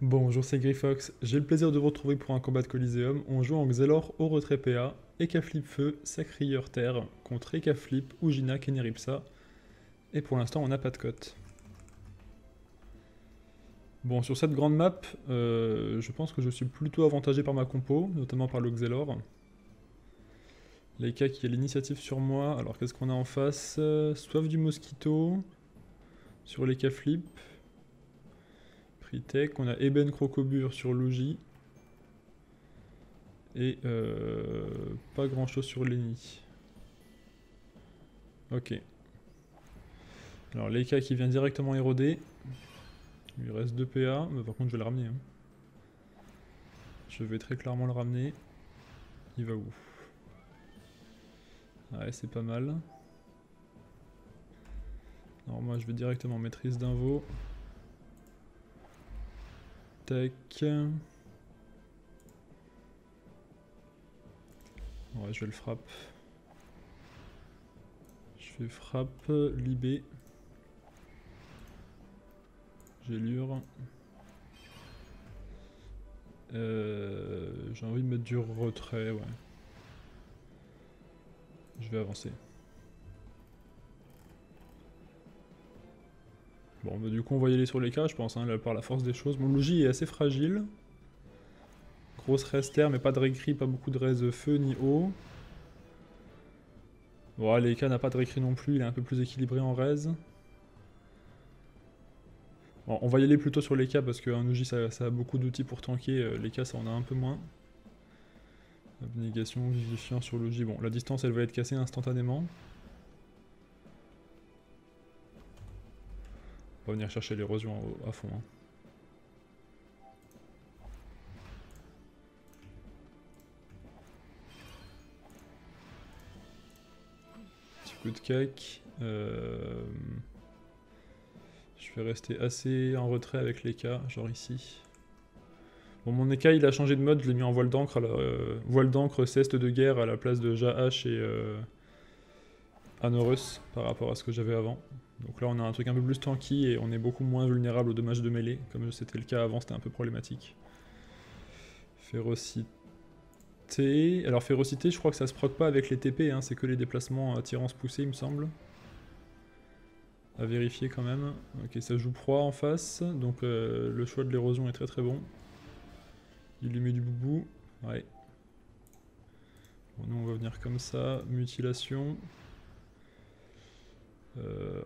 Bonjour, c'est Gryfox, j'ai le plaisir de vous retrouver pour un combat de Coliseum. On joue en Xelor au retrait PA, Ecaflip Feu, Sacrieur Terre, contre Ecaflip, Ujina, Keneripsa. Et pour l'instant, on n'a pas de cote. Bon, sur cette grande map, je pense que je suis plutôt avantagé par ma compo, notamment par le Xelor. L'Eka qui a l'initiative sur moi. Alors, qu'est-ce qu'on a en face? Soif du Mosquito, sur l'Ecaflip. On a Eben crocobur sur Logi et pas grand chose sur Lenny. Ok. Alors l'Eka qui vient directement éroder. Il lui reste 2 PA, mais par contre je vais le ramener. Hein. Je vais très clairement le ramener. Il va où? Ouais, c'est pas mal. Alors moi je vais directement maîtrise d'un veau. Tac. Ouais, je vais le frappe. Je fais frappe, libé. Gélure. J'ai envie de mettre du retrait, ouais. Je vais avancer. Bon, bah du coup, on va y aller sur les cas, je pense, hein, là, par la force des choses. Mon Logi est assez fragile. Grosse res terre, mais pas de récri, pas beaucoup de res feu ni eau. Bon, les cas n'a pas de récri non plus, il est un peu plus équilibré en res. Bon, on va y aller plutôt sur les cas parce qu'un Logi ça a beaucoup d'outils pour tanker, les cas ça en a un peu moins. Abnégation, vivifiant sur Logi. Bon, la distance elle va être cassée instantanément. On va venir chercher l'érosion à fond. Hein. Petit coup de cac. Je vais rester assez en retrait avec l'Eka, genre ici. Bon, mon Eka il a changé de mode, je l'ai mis en voile d'encre. Voile d'encre, ceste de guerre à la place de Jahash et Anorus par rapport à ce que j'avais avant. Donc là on a un truc un peu plus tanky et on est beaucoup moins vulnérable aux dommages de mêlée, comme c'était le cas avant, c'était un peu problématique. Férocité... Alors férocité, je crois que ça se proc pas avec les TP, hein, c'est que les déplacements attirance poussée il me semble. À vérifier quand même. Ok, ça joue proie en face, donc le choix de l'érosion est très très bon. Il lui met du boubou, ouais. Bon, nous on va venir comme ça, mutilation...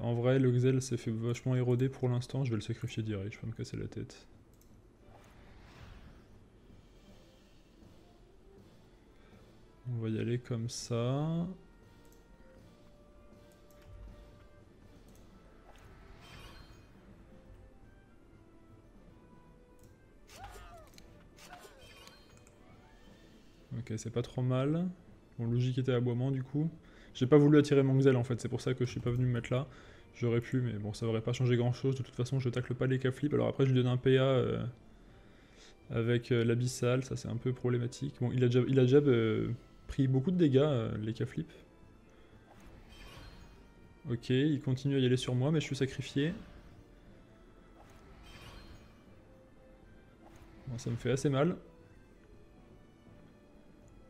en vrai, le Xel s'est fait vachement éroder pour l'instant, je vais le sacrifier direct, je peux me casser la tête. On va y aller comme ça. Ok, c'est pas trop mal. Bon, Logique était aboiement du coup. J'ai pas voulu attirer mon Xel en fait, c'est pour ça que je suis pas venu me mettre là. J'aurais pu, mais bon, ça aurait pas changé grand chose. De toute façon, je tacle pas les Ecaflip. Alors après, je lui donne un PA avec l'abyssal, ça c'est un peu problématique. Bon, il a déjà pris beaucoup de dégâts, les Ecaflip. Ok, il continue à y aller sur moi, mais je suis sacrifié. Bon, ça me fait assez mal.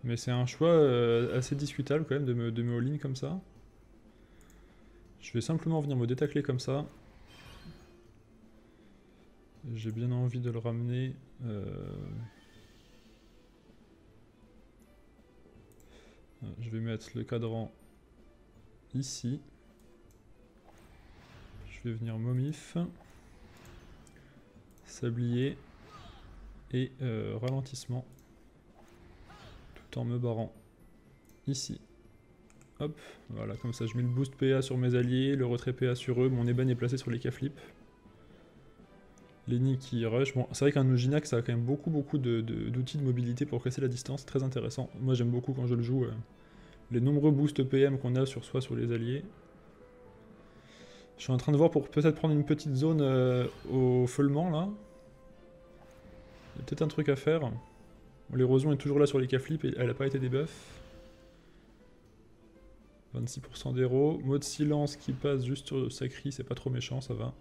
Mais c'est un choix assez discutable quand même de me all-in comme ça. Je vais simplement venir me détacler comme ça. J'ai bien envie de le ramener. Je vais mettre le cadran ici. Je vais venir momif. Sablier. Et ralentissement. En me barrant ici. Hop, voilà, comme ça je mets le boost PA sur mes alliés, le retrait PA sur eux, mon Eben est placé sur les Ecaflip. Lenny qui rush. Bon, c'est vrai qu'un Ouginak ça a quand même beaucoup d'outils de mobilité pour casser la distance, très intéressant. Moi j'aime beaucoup quand je le joue, les nombreux boosts PM qu'on a sur soi, sur les alliés. Je suis en train de voir pour peut-être prendre une petite zone au feulement là. Il y a peut-être un truc à faire. L'érosion est toujours là sur les Ecaflip et elle n'a pas été débuff. 26% d'héros. Mot de silence qui passe juste sur le Sacri, c'est pas trop méchant, ça va.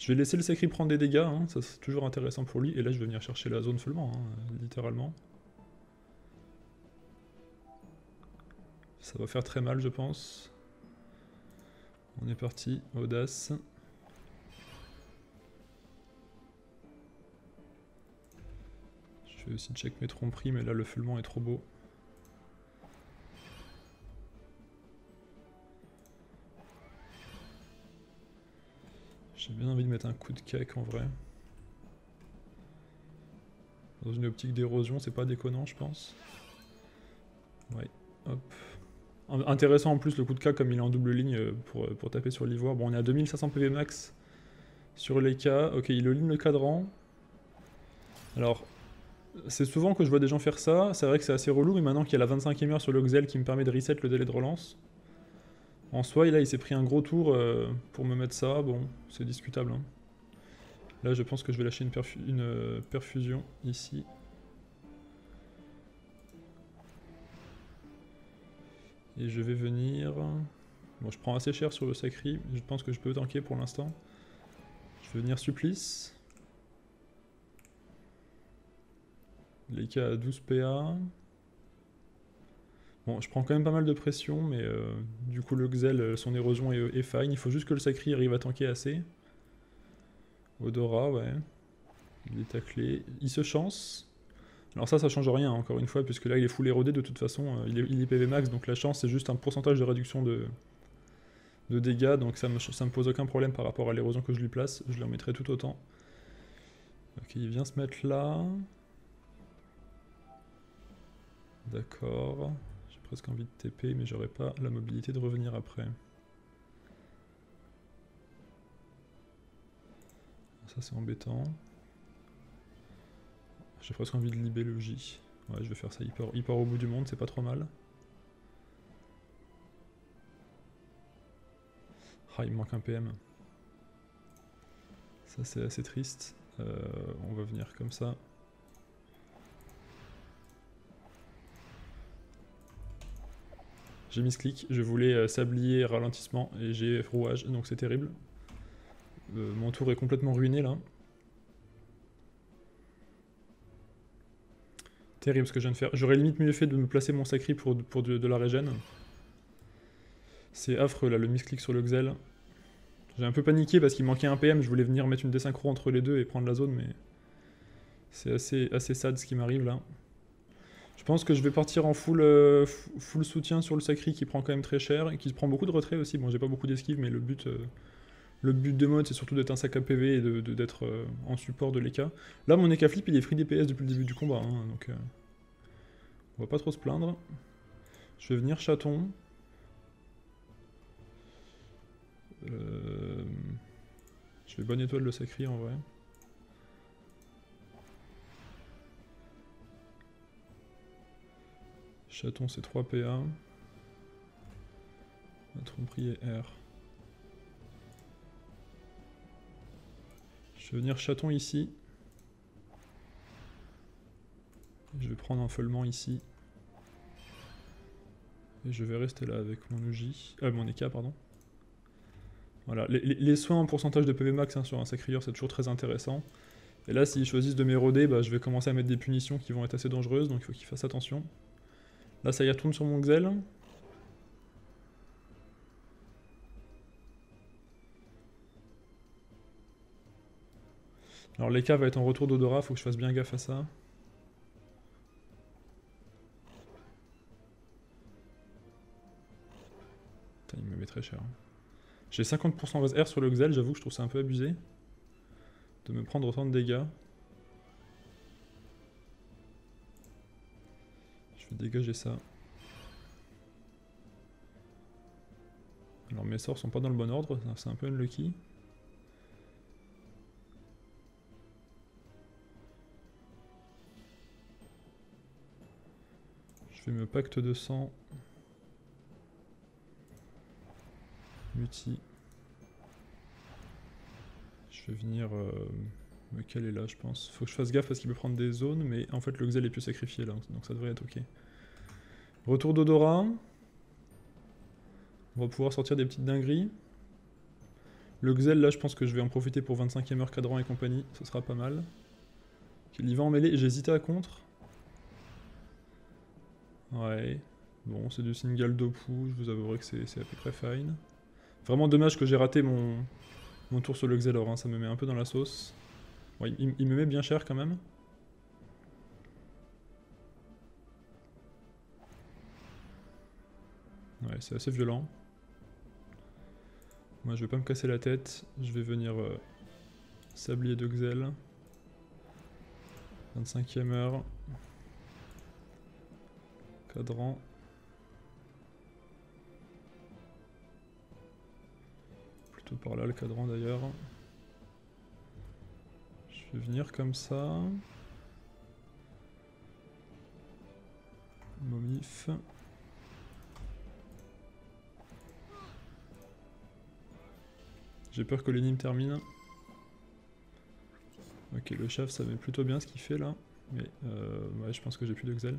Je vais laisser le Sacri prendre des dégâts, hein, ça c'est toujours intéressant pour lui. Et là je vais venir chercher la zone seulement, hein, littéralement. Ça va faire très mal je pense. On est parti, audace. Je vais aussi check mes tromperies, mais là le feulement est trop beau. J'ai bien envie de mettre un coup de cake en vrai. Dans une optique d'érosion, c'est pas déconnant je pense. Ouais, hop. Intéressant en plus le coup de K comme il est en double ligne pour taper sur l'ivoire. Bon, on est à 2500 PV max sur les K. Ok, il aligne le cadran. Alors, c'est souvent que je vois des gens faire ça. C'est vrai que c'est assez relou, mais maintenant qu'il y a la 25e heure sur le Xel qui me permet de reset le délai de relance. En soi, là, il s'est pris un gros tour pour me mettre ça. Bon, c'est discutable. Hein. Là, je pense que je vais lâcher une perfusion ici. Et je vais venir... Bon, je prends assez cher sur le Sacri, je pense que je peux tanker pour l'instant. Je vais venir supplice. Les cas à 12 PA. Bon, je prends quand même pas mal de pression, mais du coup le Xel, son érosion est fine. Il faut juste que le Sacri arrive à tanker assez. Odorat, ouais. Il est taclé. Il se chance. Alors ça change rien encore une fois, puisque là il est full érodé de toute façon, il est PV max, donc la chance c'est juste un pourcentage de réduction de dégâts, donc ça me pose aucun problème par rapport à l'érosion que je lui place, je la remettrai tout autant. Ok, il vient se mettre là. D'accord, j'ai presque envie de TP, mais j'aurai pas la mobilité de revenir après. Ça c'est embêtant. J'ai presque envie de libérer Logi. Ouais, je vais faire ça hyper au bout du monde, c'est pas trop mal. Ah, il me manque un PM. Ça, c'est assez triste. On va venir comme ça. J'ai mis ce clic, je voulais sablier ralentissement et j'ai rouage, donc c'est terrible. Mon tour est complètement ruiné là. Terrible ce que je viens de faire. J'aurais limite mieux fait de me placer mon Sacri pour de la régène. C'est affreux là, le misclick sur le Xel. J'ai un peu paniqué parce qu'il manquait un PM, je voulais venir mettre une désynchro entre les deux et prendre la zone, mais... C'est assez sad ce qui m'arrive là. Je pense que je vais partir en full soutien sur le Sacri qui prend quand même très cher, et qui prend beaucoup de retrait aussi. Bon, j'ai pas beaucoup d'esquive, mais le but de mode, c'est surtout d'être un sac à PV et d'être en support de l'Eka. Là, mon Ecaflip, il est free DPS depuis le début du combat, hein, donc on va pas trop se plaindre. Je vais venir chaton. Je vais bonne étoile le Sacri en vrai. Chaton, c'est 3 PA. La tromperie est R. Je vais venir chaton ici. Je vais prendre un feulement ici. Et je vais rester là avec mon Logi. Ah, mon Eka, pardon. Voilà, les soins en pourcentage de PV max hein, sur un Sacrieur, c'est toujours très intéressant. Et là, s'ils choisissent de m'éroder, bah, je vais commencer à mettre des punitions qui vont être assez dangereuses, donc il faut qu'ils fassent attention. Là, ça y retourne sur mon Xel. Alors l'Eka va être en retour d'odorat, faut que je fasse bien gaffe à ça. Putain, il me met très cher. Hein. J'ai 50% res R sur le Xel, j'avoue que je trouve ça un peu abusé de me prendre autant de dégâts. Je vais dégager ça. Alors mes sorts sont pas dans le bon ordre, c'est un peu unlucky. Je fais me pacte de sang. Muti. Je vais venir me caler là, je pense. Faut que je fasse gaffe parce qu'il peut prendre des zones, mais en fait le Xel est plus sacrifié là, donc ça devrait être ok. Retour d'odorat. On va pouvoir sortir des petites dingueries. Le Xel, là, je pense que je vais en profiter pour 25e heure cadran et compagnie. Ce sera pas mal. Il y va en mêlée. J'hésitais à contre. Ouais. Bon, c'est du single de pouce. Je vous avouerai que c'est à peu près fine. Vraiment dommage que j'ai raté mon tour sur le Xelor. Hein. Ça me met un peu dans la sauce. Bon, il me met bien cher quand même. Ouais, c'est assez violent. Moi, je vais pas me casser la tête. Je vais venir sablier de Xel. 25e heure. Cadran. Plutôt par là le cadran d'ailleurs. Je vais venir comme ça. Momif. J'ai peur que l'énigme termine. Ok, le chef, ça met plutôt bien ce qu'il fait là. Mais ouais, je pense que j'ai plus de Xel.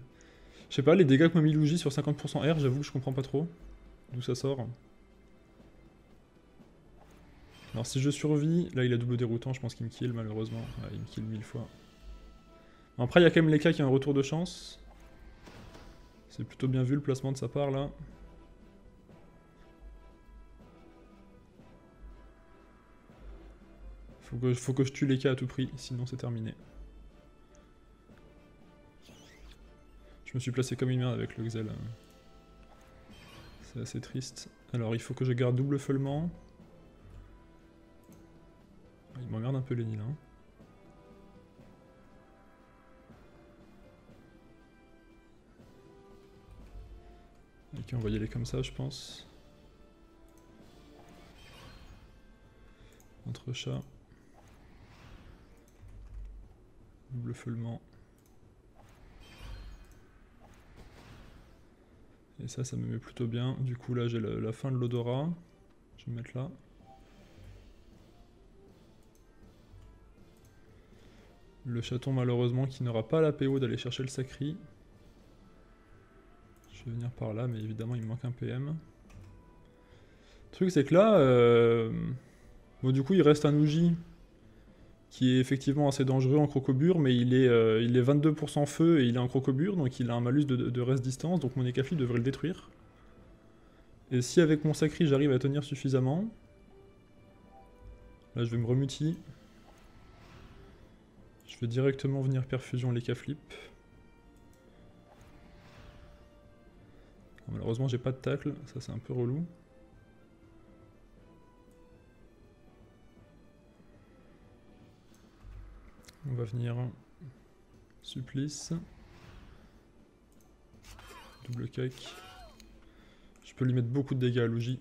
Je sais pas, les dégâts que m'a mis Logi sur 50% R, j'avoue que je comprends pas trop d'où ça sort. Alors si je survis, là il a double déroutant, je pense qu'il me kill malheureusement. Ouais, il me kill 1000 fois. Après, il y a quand même les cas qui ont un retour de chance. C'est plutôt bien vu le placement de sa part là. Faut que je tue les cas à tout prix, sinon c'est terminé. Je me suis placé comme une merde avec le Xel. C'est assez triste. Alors il faut que je garde double feulement. Il m'emmerde un peu Lenny là. Ok, on va y aller comme ça je pense. Entre chats. Double feulement. Et ça, ça me met plutôt bien. Du coup, là, j'ai la fin de l'odorat. Je vais me mettre là. Le chaton, malheureusement, qui n'aura pas la PO d'aller chercher le sacri. Je vais venir par là, mais évidemment, il me manque un PM. Le truc, c'est que là... Bon, du coup, il reste un Ougi qui est effectivement assez dangereux en crocobur, mais il est 22% feu et il est en crocobur, donc il a un malus de reste distance, donc mon Ecaflip devrait le détruire. Et si avec mon Sacrieur j'arrive à tenir suffisamment... Là je vais me remutir. Je vais directement venir perfusion l'Ecaflip. Malheureusement j'ai pas de tacle, ça c'est un peu relou. On va venir supplice, double cac. Je peux lui mettre beaucoup de dégâts à Logi.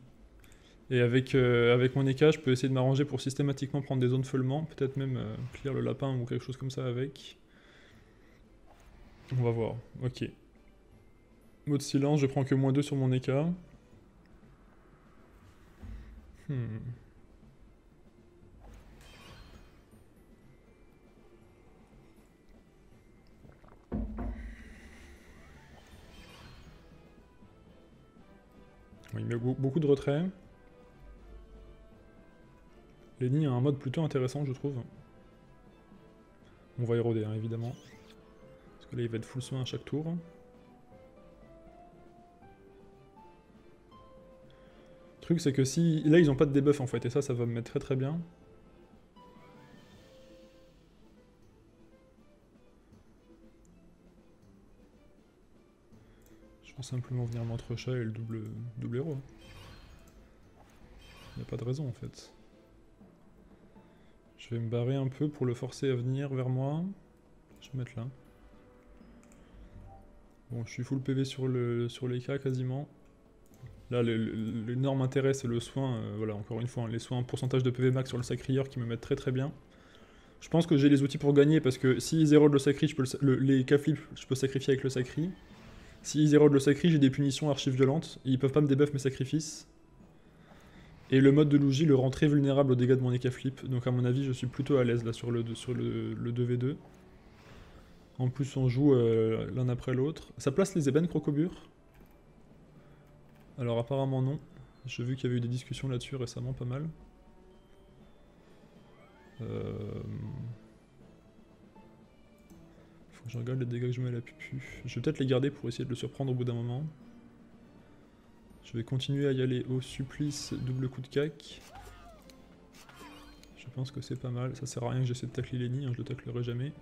Et avec mon Eka, je peux essayer de m'arranger pour systématiquement prendre des zones feulement, peut-être même clear le lapin ou quelque chose comme ça avec. On va voir, ok. Mot de silence, je prends que -2 sur mon Eka. Il met beaucoup de retrait. Lenny a un mode plutôt intéressant, je trouve. On va éroder, hein, évidemment. Parce que là, il va être full soin à chaque tour. Le truc, c'est que si... Là, ils n'ont pas de debuff, en fait. Et ça, ça va me mettre très très bien. Simplement venir l'entrechat et le double héros. Il n'y a pas de raison en fait. Je vais me barrer un peu pour le forcer à venir vers moi. Je vais me mettre là. Bon, je suis full PV sur les cas quasiment. Là, l'énorme intérêt c'est le soin. Voilà, encore une fois, hein, les soins en pourcentage de PV max sur le Sacrieur qui me mettent très très bien. Je pense que j'ai les outils pour gagner parce que si ils érodent le Sacri, les Ecaflip, je peux sacrifier avec le Sacri. Si ils érodent le Sacri, j'ai des punitions archi-violentes, ils peuvent pas me débuff mes sacrifices. Et le mode de Logi le rend très vulnérable aux dégâts de mon Ecaflip, donc à mon avis je suis plutôt à l'aise là sur le 2v2. En plus on joue l'un après l'autre. Ça place les Eben crocobur? Alors apparemment non, j'ai vu qu'il y avait eu des discussions là-dessus récemment pas mal. Faut que je regarde les dégâts que je mets à la pupu. Je vais peut-être les garder pour essayer de le surprendre au bout d'un moment. Je vais continuer à y aller au supplice, double coup de cac. Je pense que c'est pas mal. Ça sert à rien que j'essaie de tacler Lenny, hein, je le taclerai jamais.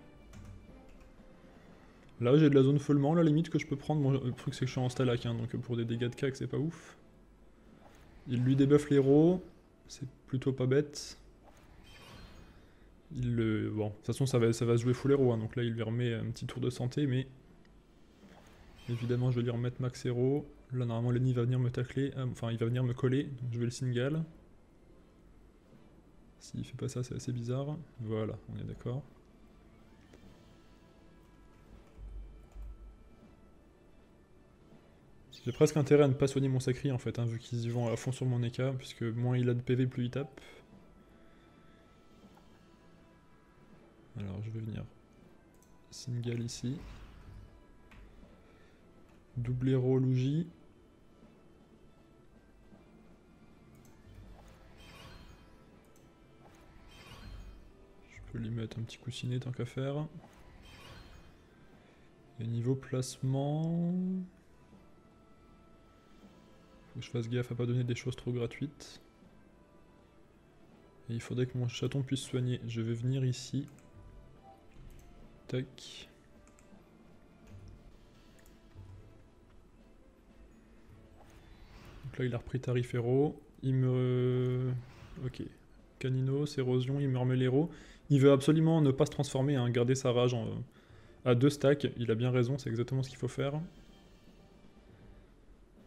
Là j'ai de la zone follement, la limite que je peux prendre, bon, le truc c'est que je suis en stalag, hein, donc pour des dégâts de cac c'est pas ouf. Il lui débuffe l'héros, c'est plutôt pas bête. Il le... Bon, de toute façon ça va se jouer full héros, hein, donc là il lui remet un petit tour de santé, mais... Évidemment je vais lui remettre max héros. Là normalement Lenny va venir me tacler, enfin il va venir me coller, donc je vais le single. S'il fait pas ça c'est assez bizarre, voilà, on est d'accord. J'ai presque intérêt à ne pas soigner mon Sacrieur en fait, hein, vu qu'ils y vont à fond sur mon Eka, puisque moins il a de PV, plus il tape. Alors je vais venir single ici. Double héros Logi. Je peux lui mettre un petit coussinet tant qu'à faire. Et niveau placement... Faut que je fasse gaffe à pas donner des choses trop gratuites. Et il faudrait que mon chaton puisse soigner. Je vais venir ici. Tac. Donc là il a repris tarif héros. Il me... Ok. Caninos, érosion, il me remet l'héros. Il veut absolument ne pas se transformer, hein, garder sa rage en... à 2 stacks. Il a bien raison, c'est exactement ce qu'il faut faire.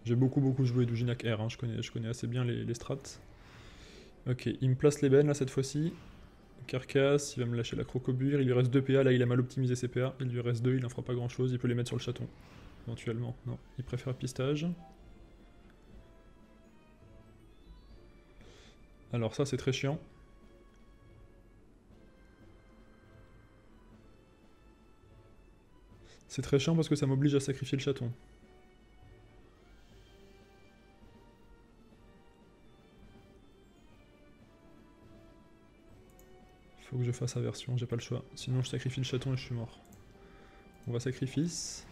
J'ai beaucoup joué d'Ouginak R, hein, je connais assez bien les strats. Ok, il me place l'ébène là cette fois-ci. Carcasse, il va me lâcher la crocobur, il lui reste 2 PA, là il a mal optimisé ses PA, il lui reste 2, il n'en fera pas grand chose, il peut les mettre sur le chaton. Éventuellement, non, il préfère pistage. Alors ça c'est très chiant. C'est très chiant parce que ça m'oblige à sacrifier le chaton. Faut que je fasse aversion, j'ai pas le choix. Sinon je sacrifie le chaton et je suis mort. On va sacrifice.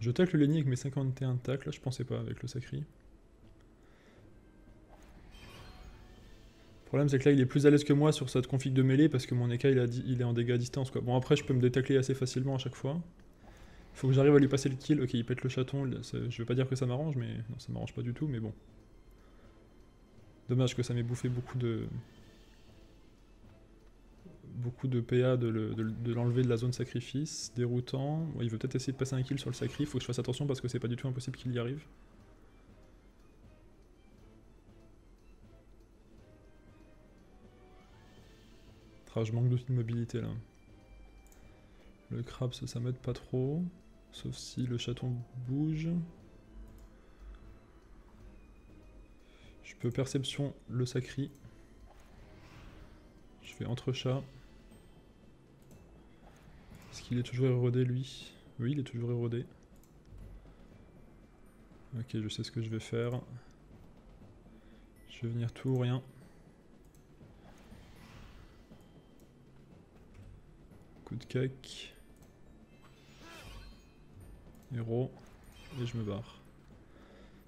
Je tacle Lenny avec mes 51 tacles, je pensais pas avec le sacri. Le problème c'est que là il est plus à l'aise que moi sur cette config de mêlée parce que mon Eka il est en dégâts à distance quoi. Bon après je peux me détacler assez facilement à chaque fois. Faut que j'arrive à lui passer le kill, ok il pète le chaton, je vais pas dire que ça m'arrange mais... Non ça m'arrange pas du tout mais bon. Dommage que ça m'ait bouffé beaucoup de PA de l'enlever de la zone sacrifice, déroutant. Bon, il veut peut-être essayer de passer un kill sur le sacrifice, faut que je fasse attention parce que c'est pas du tout impossible qu'il y arrive. Ah, je manque d'outils de mobilité là. Le crabe ça m'aide pas trop, sauf si le chaton bouge. Je peux perception le sacri. Je fais entre chat. Est-ce qu'il est toujours érodé lui? Oui il est toujours érodé. Ok je sais ce que je vais faire. Je vais venir tout ou rien. Coup de cac, héros, et je me barre.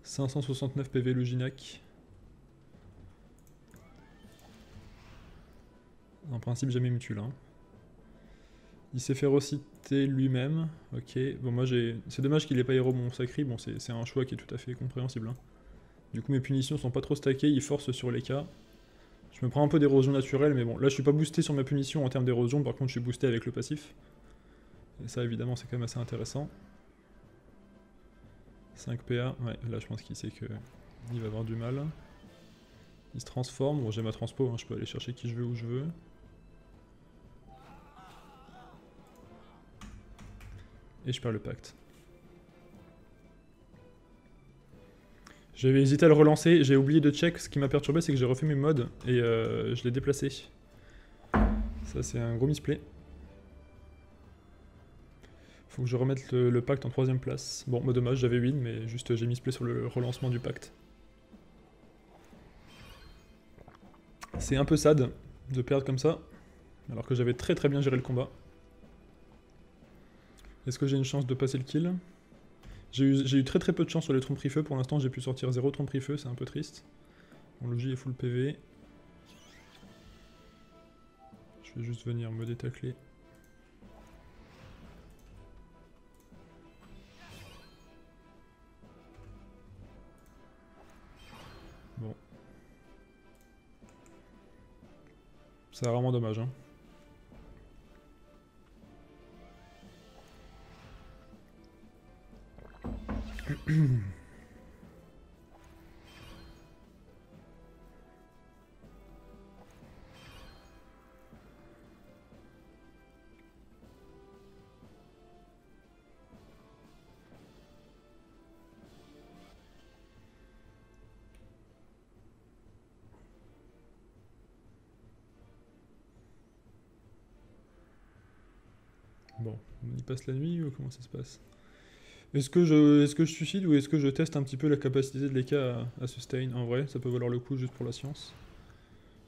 569 PV le Ginak. En principe jamais il me tue là. Il s'est fait reciter lui-même, ok. Bon moi j'ai... C'est dommage qu'il n'ait pas héros mon sacri, bon c'est un choix qui est tout à fait compréhensible. Hein. Du coup mes punitions sont pas trop stackées, il force sur les cas. Je me prends un peu d'érosion naturelle, mais bon, là je suis pas boosté sur ma punition en termes d'érosion, par contre je suis boosté avec le passif. Et ça évidemment c'est quand même assez intéressant. 5 PA, ouais, là je pense qu'il sait qu'il va avoir du mal. Il se transforme, bon j'ai ma transpo, hein, je peux aller chercher qui je veux où je veux. Et je perds le pacte. J'avais hésité à le relancer, j'ai oublié de check, ce qui m'a perturbé c'est que j'ai refait mes mods et je l'ai déplacé. Ça c'est un gros misplay. Faut que je remette le pacte en 3ème place. Bon, bah dommage, j'avais win, mais juste j'ai misplay sur le relancement du pacte. C'est un peu sad de perdre comme ça, alors que j'avais très bien géré le combat. Est-ce que j'ai une chance de passer le kill? J'ai eu très peu de chance sur les tromperies-feu, pour l'instant j'ai pu sortir 0 tromperies-feu, c'est un peu triste. Mon Logi est full PV. Je vais juste venir me détacler. Bon. C'est vraiment dommage, hein. Bon, on y passe la nuit ou comment ça se passe? Est-ce que je suicide ou est-ce que je teste un petit peu la capacité de l'Eka à sustain? En vrai, ça peut valoir le coup juste pour la science.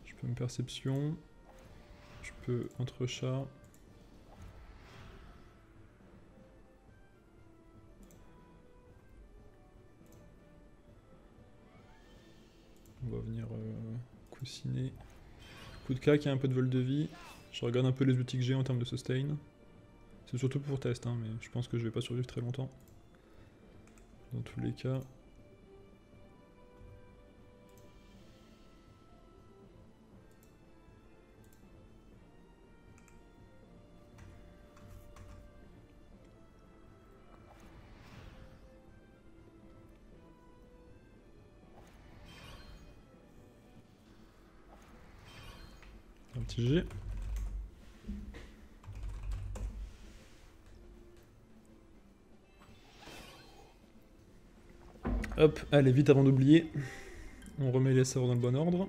Je peux me perception. Je peux entrechat. On va venir coussiner. Coup de cas qui a un peu de vol de vie. Je regarde un peu les outils que j'ai en termes de sustain. C'est surtout pour test, hein, mais je pense que je vais pas survivre très longtemps. Dans tous les cas. Un petit G. Hop, allez vite avant d'oublier. On remet les sorts dans le bon ordre.